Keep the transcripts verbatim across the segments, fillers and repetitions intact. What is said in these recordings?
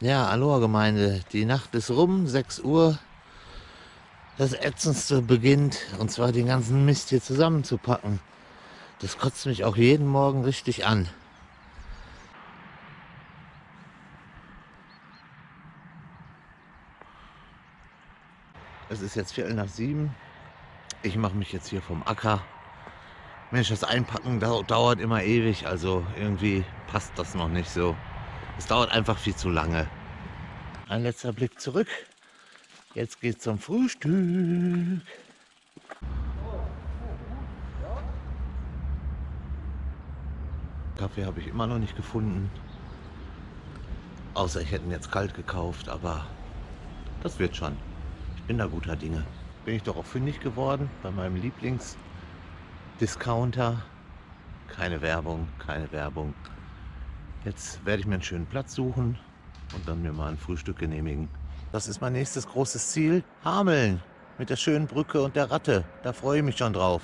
Ja, Aloha Gemeinde, die Nacht ist rum, sechs Uhr. Das Ätzendste beginnt, und zwar den ganzen Mist hier zusammenzupacken. Das kotzt mich auch jeden Morgen richtig an. Es ist jetzt Viertel nach sieben. Ich mache mich jetzt hier vom Acker. Mensch, das Einpacken dauert immer ewig, also irgendwie passt das noch nicht so. Es dauert einfach viel zu lange. Ein letzter Blick zurück. Jetzt geht's zum Frühstück. Kaffee habe ich immer noch nicht gefunden. Außer ich hätte ihn jetzt kalt gekauft, aber das wird schon. Ich bin da guter Dinge. Bin ich doch auch fündig geworden bei meinem Lieblingsdiscounter. Keine Werbung, keine Werbung. Jetzt werde ich mir einen schönen Platz suchen und dann mir mal ein Frühstück genehmigen. Das ist mein nächstes großes Ziel, Hameln, mit der schönen Brücke und der Ratte. Da freue ich mich schon drauf.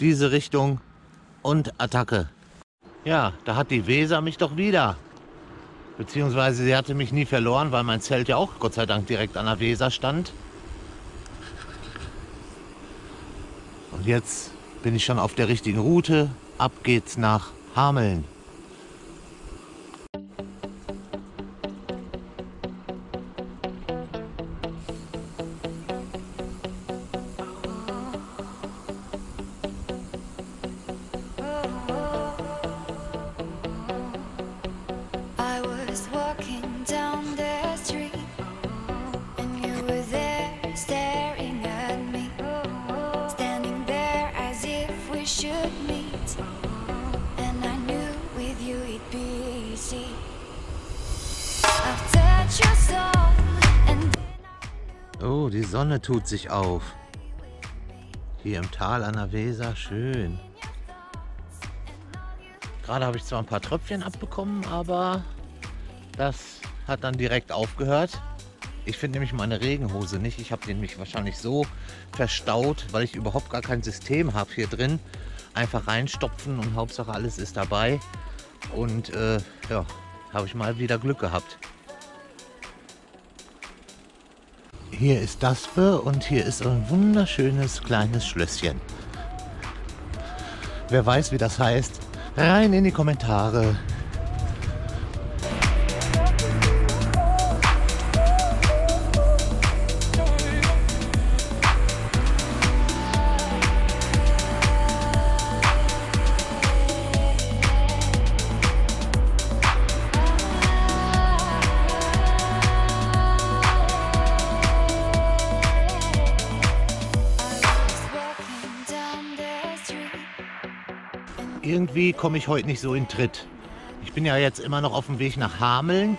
Diese Richtung und Attacke. Ja, da hat die Weser mich doch wieder. Beziehungsweise sie hatte mich nie verloren, weil mein Zelt ja auch Gott sei Dank direkt an der Weser stand. Und jetzt bin ich schon auf der richtigen Route. Ab geht's nach Hameln. Oh, die Sonne tut sich auf. Hier im Tal an der Weser, schön. Gerade habe ich zwar ein paar Tröpfchen abbekommen, aber das hat dann direkt aufgehört. Ich finde nämlich meine Regenhose nicht. Ich habe die nämlich wahrscheinlich so verstaut, weil ich überhaupt gar kein System habe hier drin. Einfach reinstopfen und Hauptsache alles ist dabei. Und äh, ja, habe ich mal wieder Glück gehabt. Hier ist Daspe und hier ist ein wunderschönes kleines Schlösschen. Wer weiß, wie das heißt, rein in die Kommentare. Irgendwie komme ich heute nicht so in Tritt. Ich bin ja jetzt immer noch auf dem Weg nach Hameln.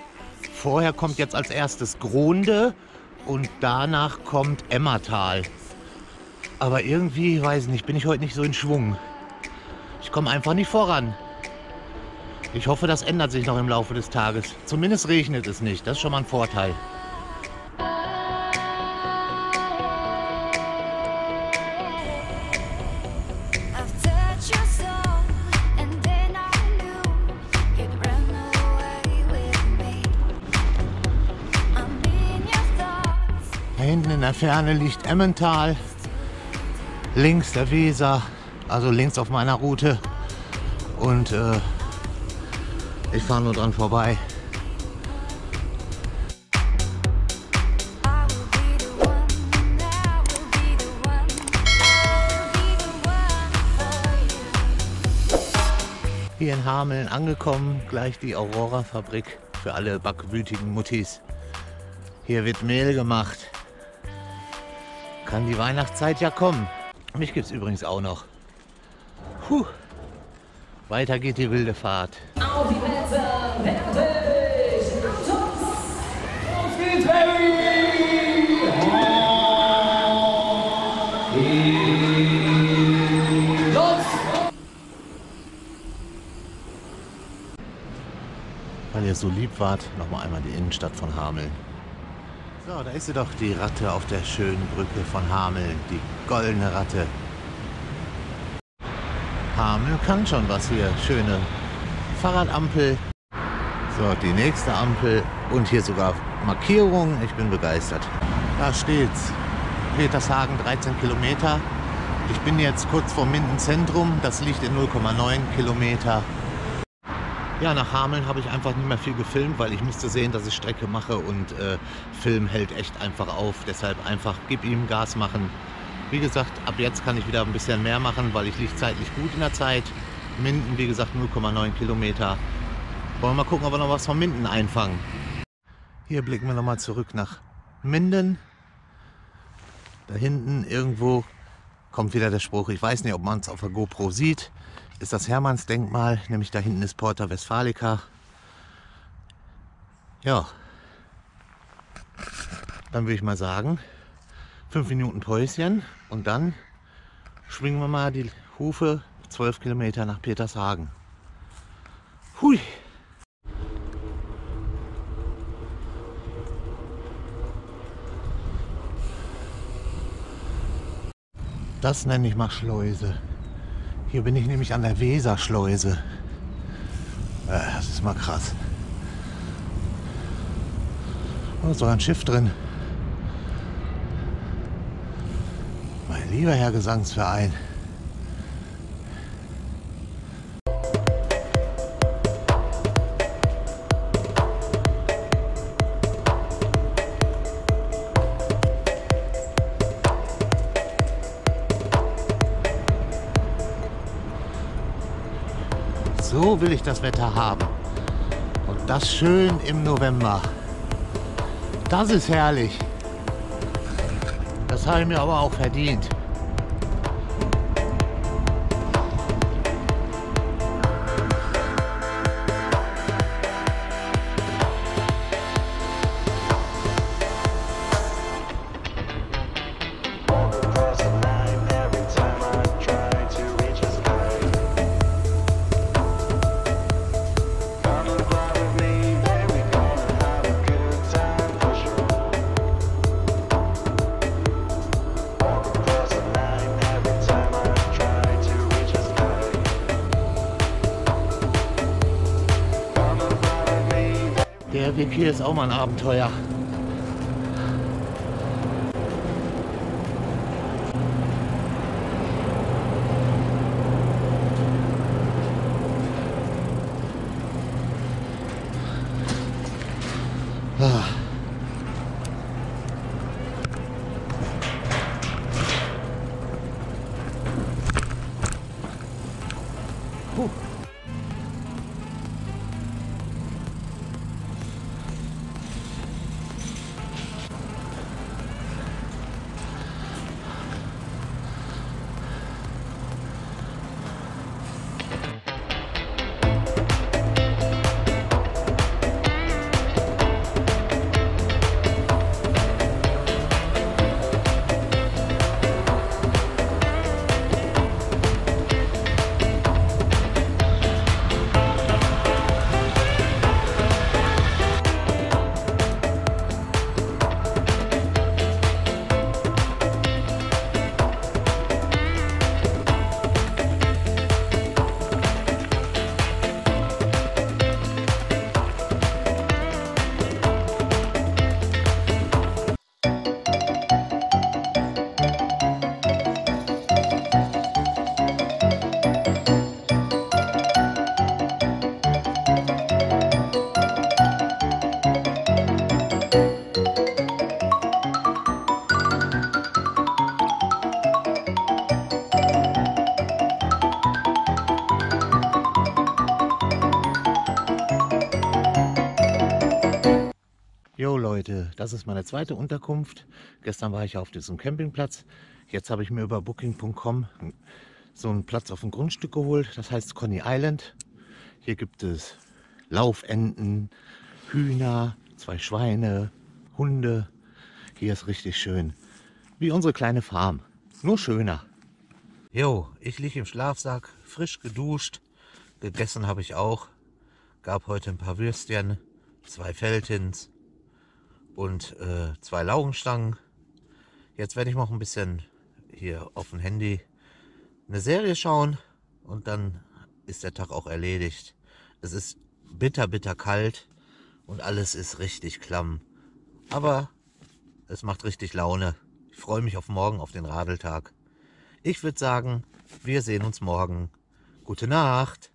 Vorher kommt jetzt als erstes Gronde und danach kommt Emmertal. Aber irgendwie, weiß nicht, bin ich heute nicht so in Schwung. Ich komme einfach nicht voran. Ich hoffe, das ändert sich noch im Laufe des Tages. Zumindest regnet es nicht, das ist schon mal ein Vorteil. Hinten in der Ferne liegt Emmental, links der Weser, also links auf meiner Route, und äh, ich fahre nur dran vorbei. Hier in Hameln angekommen, gleich die Aurora-Fabrik für alle backwütigen Muttis. Hier wird Mehl gemacht. Kann die Weihnachtszeit ja kommen. Mich gibt es übrigens auch noch. Puh. Weiter geht die wilde Fahrt. Auf die Plätze, fertig, Autos. Auf geht's, Baby! Los! Weil ihr so lieb wart, nochmal einmal die Innenstadt von Hameln. So, da ist sie doch, die Ratte auf der schönen Brücke von Hameln, die goldene Ratte. Hameln kann schon was hier, schöne Fahrradampel. So, die nächste Ampel und hier sogar Markierung. Ich bin begeistert. Da steht's. Petershagen, dreizehn Kilometer. Ich bin jetzt kurz vor Minden Zentrum. Das liegt in null Komma neun Kilometer. Ja, nach Hameln habe ich einfach nicht mehr viel gefilmt, weil ich müsste sehen, dass ich Strecke mache und äh, Film hält echt einfach auf. Deshalb einfach gib ihm Gas machen. Wie gesagt, ab jetzt kann ich wieder ein bisschen mehr machen, weil ich liege zeitlich gut in der Zeit. Minden, wie gesagt, null Komma neun Kilometer. Wollen wir mal gucken, ob wir noch was von Minden einfangen. Hier blicken wir nochmal zurück nach Minden. Da hinten irgendwo kommt wieder der Spruch, ich weiß nicht, ob man es auf der GoPro sieht, ist das Hermannsdenkmal, nämlich da hinten ist Porta Westfalica. Ja, dann würde ich mal sagen, fünf Minuten Päuschen und dann schwingen wir mal die Hufe zwölf Kilometer nach Petershagen. Hui! Das nenne ich mal Schleuse. Hier bin ich nämlich an der Weser-Schleuse. Das ist mal krass. Oh, so ein Schiff drin. Mein lieber Herr Gesangsverein. So will ich das Wetter haben. Und das schön im November. Das ist herrlich. Das habe ich mir aber auch verdient. Der Weg hier ist auch mal ein Abenteuer. Ah. Puh. Jo Leute, das ist meine zweite Unterkunft. Gestern war ich auf diesem Campingplatz. Jetzt habe ich mir über booking punkt com so einen Platz auf dem Grundstück geholt. Das heißt Konni Island. Hier gibt es Laufenten, Hühner, zwei Schweine, Hunde. Hier ist richtig schön. Wie unsere kleine Farm. Nur schöner. Jo, ich liege im Schlafsack, frisch geduscht. Gegessen habe ich auch. Gab heute ein paar Würstchen, zwei Feltins und äh, zwei Laugenstangen. Jetzt werde ich noch ein bisschen hier auf dem Handy eine Serie schauen und dann ist der Tag auch erledigt. Es ist bitter, bitter kalt. und alles ist richtig klamm. Aber es macht richtig Laune. Ich freue mich auf morgen, auf den Radeltag. Ich würde sagen, wir sehen uns morgen. Gute Nacht!